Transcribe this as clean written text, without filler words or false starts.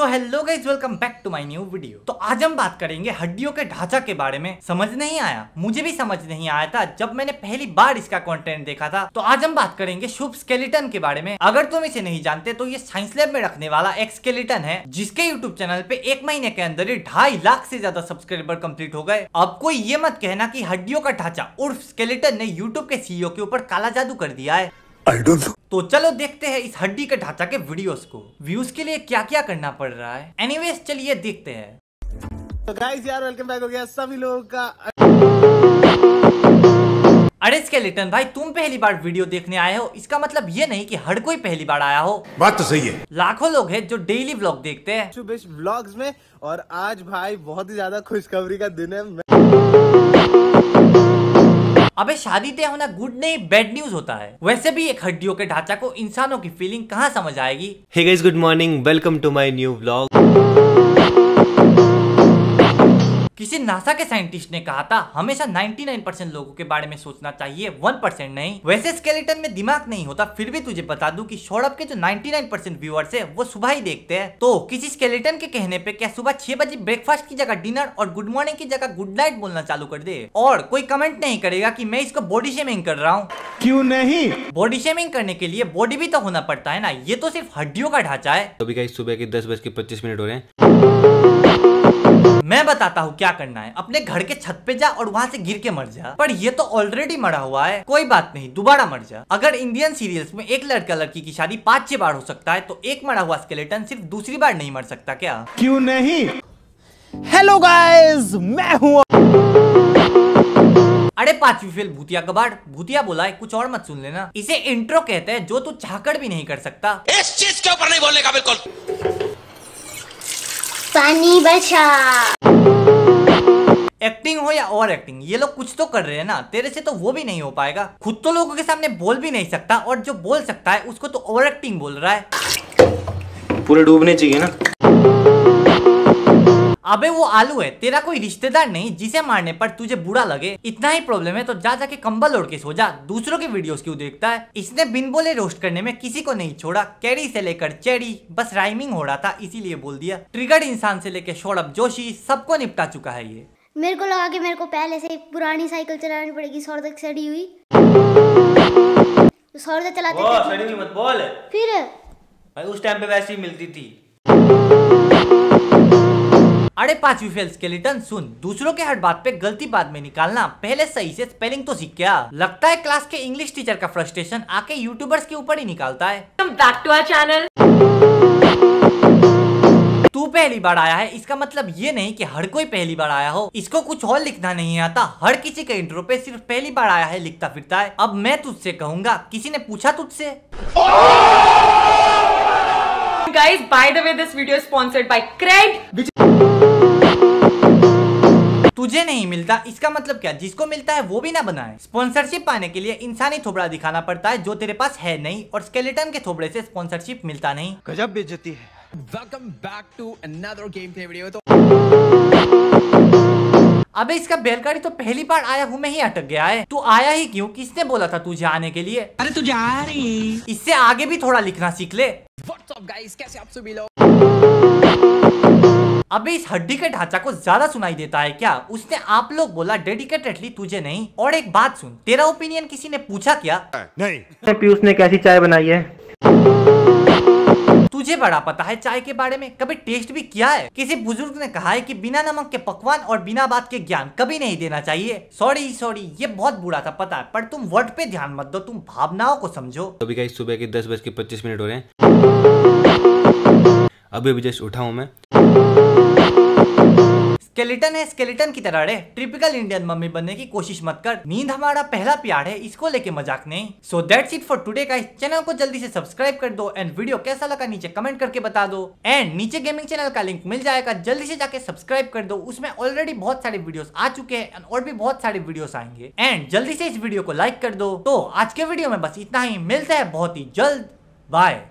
So hello guys, welcome back to my new video. तो आज हम बात करेंगे हड्डियों के ढांचा के बारे में। समझ नहीं आया, मुझे भी समझ नहीं आया था जब मैंने पहली बार इसका कंटेंट देखा था। तो आज हम बात करेंगे शुभ स्केलेटन के बारे में। अगर तुम इसे नहीं जानते तो ये साइंस लैब में रखने वाला एक स्केलेटन है जिसके यूट्यूब चैनल पे 1 महीने के अंदर ही 2.5 लाख से ज्यादा सब्सक्राइबर कम्प्लीट हो गए। अब कोई ये मत कहना की हड्डियों का ढांचा उर्फ स्केलेटन ने यूट्यूब के सीईओ के ऊपर काला जादू कर दिया है। तो चलो देखते हैं इस हड्डी के ढांचा के वीडियोस को। व्यूज के लिए क्या क्या करना पड़ रहा है, एनीवेज चलिए देखते हैं। तो गाइस यार, वेलकम बैक हो गया सभी लोगों का। अरे स्केलेटन भाई, तुम पहली बार वीडियो देखने आए हो, इसका मतलब ये नहीं कि हर कोई पहली बार आया हो। बात तो सही है। लाखों लोग हैं जो डेली व्लॉग देखते हैं शुभेश व्लॉग्स में, और आज भाई बहुत ही ज्यादा खुशखबरी का दिन है। अबे शादी तय होना गुड नहीं बैड न्यूज होता है। वैसे भी एक हड्डियों के ढांचा को इंसानों की फीलिंग कहाँ समझ आएगी। Hey guys, good morning, welcome to my new vlog. किसी नासा के साइंटिस्ट ने कहा था हमेशा 99% लोगों के बारे में सोचना चाहिए, 1% नहीं। वैसे स्केलेटन में दिमाग नहीं होता, फिर भी तुझे बता दूं कि सौरभ के जो 99% व्यूअर्स है वो सुबह ही देखते हैं। तो किसी स्केलेटन के कहने पे क्या सुबह 6 बजे ब्रेकफास्ट की जगह डिनर और गुड मॉर्निंग की जगह गुड नाइट बोलना चालू कर दे, और कोई कमेंट नहीं करेगा कि मैं इसको बॉडी शेमिंग कर रहा हूँ। क्यों नहीं, बॉडी शेमिंग करने के लिए बॉडी भी तो होना पड़ता है ना। ये तो सिर्फ हड्डियों का ढांचा है। अभी गाइस सुबह के 10:25 हो रहे हैं। मैं बताता हूँ क्या करना है। अपने घर के छत पे जा और वहाँ से गिर के मर जा। पर ये तो ऑलरेडी मरा हुआ है, कोई बात नहीं, दोबारा मर जा। अगर इंडियन सीरियल्स में एक लड़का लड़की की शादी 5-6 बार हो सकता है, तो एक मरा हुआ स्केलेटन सिर्फ दूसरी बार नहीं मर सकता क्या? क्यों नहीं। हेलो गाइस, मैं हूँ। अरे 5वीं फेल भूतिया कबाड़, भूतिया बोला है, कुछ और मत सुन लेना। इसे इंट्रो कहते हैं, जो तू चाहकर भी नहीं कर सकता। इस चीज के ऊपर नहीं बोलने का बिल्कुल। पानी बचा। एक्टिंग हो या ओवर एक्टिंग, ये लोग कुछ तो कर रहे हैं ना, तेरे से तो वो भी नहीं हो पाएगा। खुद तो लोगों के सामने बोल भी नहीं सकता, और जो बोल सकता है उसको तो ओवर एक्टिंग बोल रहा है। पूरे डूबने चाहिए ना। अबे वो आलू है, तेरा कोई रिश्तेदार नहीं जिसे मारने पर तुझे बुरा लगे। इतना ही प्रॉब्लम है तो जा जाके कंबल ओढ़ के सो जा। दूसरों के वीडियोस क्यों देखता है। इसने बिन बोले रोस्ट करने में किसी को नहीं छोड़ा। कैरी से लेकर चेरी, बस राइमिंग हो रहा था इसीलिए बोल दिया। ट्रिगर्ड इंसान से लेकर सौरभ जोशी, सबको निपटा चुका है ये। मेरे को लगा कि मेरे को पहले से पुरानी साइकिल चलानी पड़ेगी। सौर तक सड़ी हुई, सौर तक चलाते थे। सड़ी हुई मत बोल। फिर भाई उस टाइम पे वैसी मिलती थी। अरे 5वीं फेल स्केलेटन सुन, दूसरों के हर बात पे गलती बाद में निकालना, पहले सही से स्पेलिंग तो सीख। क्या लगता है क्लास के इंग्लिश टीचर का फ्रस्ट्रेशन आके यूट्यूबर्स के ऊपर ही निकालता है। Back to our channel. तू पहली बार आया है, इसका मतलब ये नहीं कि हर कोई पहली बार आया हो। इसको कुछ और लिखना नहीं आता। हर किसी के इंट्रो पे सिर्फ पहली बार आया है लिखता फिरता है। अब मैं तुझसे कहूंगा, किसी ने पूछा तुझसे। Guys by the way, this video sponsored by CRED. तुझे नहीं मिलता, इसका मतलब क्या जिसको मिलता है वो भी ना बनाए। स्पॉन्सरशिप पाने के लिए इंसानी थोबड़ा दिखाना पड़ता है जो तेरे पास है नहीं, और स्केलेटन के थोबड़े से स्पॉन्सरशिप मिलता नहीं। गजब बेइज्जती है। Welcome back to another game play video। अबे इसका बैलगाड़ी तो पहली बार आया हूँ मैं ही अटक गया है। तू आया ही क्यों, किसने बोला था तुझे आने के लिए? अरे तू जा रही, इससे आगे भी थोड़ा लिखना सीख ले। What's up guys, कैसे आप सभी लोग। अबे इस हड्डी के ढांचा को ज्यादा सुनाई देता है क्या? उसने आप लोग बोला डेडिकेटेडली तुझे नहीं। और एक बात सुन, तेरा ओपिनियन किसी ने पूछा क्या? नहीं। पीयूष ने कैसी चाय बनाई है? तुझे बड़ा पता है चाय के बारे में, कभी टेस्ट भी किया है? किसी बुजुर्ग ने कहा है कि बिना नमक के पकवान और बिना बात के ज्ञान कभी नहीं देना चाहिए। सॉरी ये बहुत बुरा था पता है, पर तुम वर्ड पे ध्यान मत दो, तुम भावनाओं को समझो। अभी गाइस सुबह के 10:25 हो रहे हैं। अभी जस्ट उठा हूँ मैं। स्केलेटन है स्केलेटन की तरह रे, टिपिकल इंडियन मम्मी बनने की कोशिश मत कर। नींद हमारा पहला प्यार है, इसको लेके मजाक नहीं। So that's it for today guys. Channel को जल्दी से सब्सक्राइब कर दो, एंड वीडियो कैसा लगा नीचे कमेंट करके बता दो। एंड नीचे गेमिंग चैनल का लिंक मिल जाएगा, जल्दी से जाके सब्सक्राइब कर दो। उसमें ऑलरेडी बहुत सारे वीडियोस आ चुके हैं, एंड और भी बहुत सारे वीडियोस आएंगे। एंड जल्दी से इस वीडियो को लाइक कर दो। तो आज के वीडियो में बस इतना ही, मिलता है बहुत ही जल्द। बाय।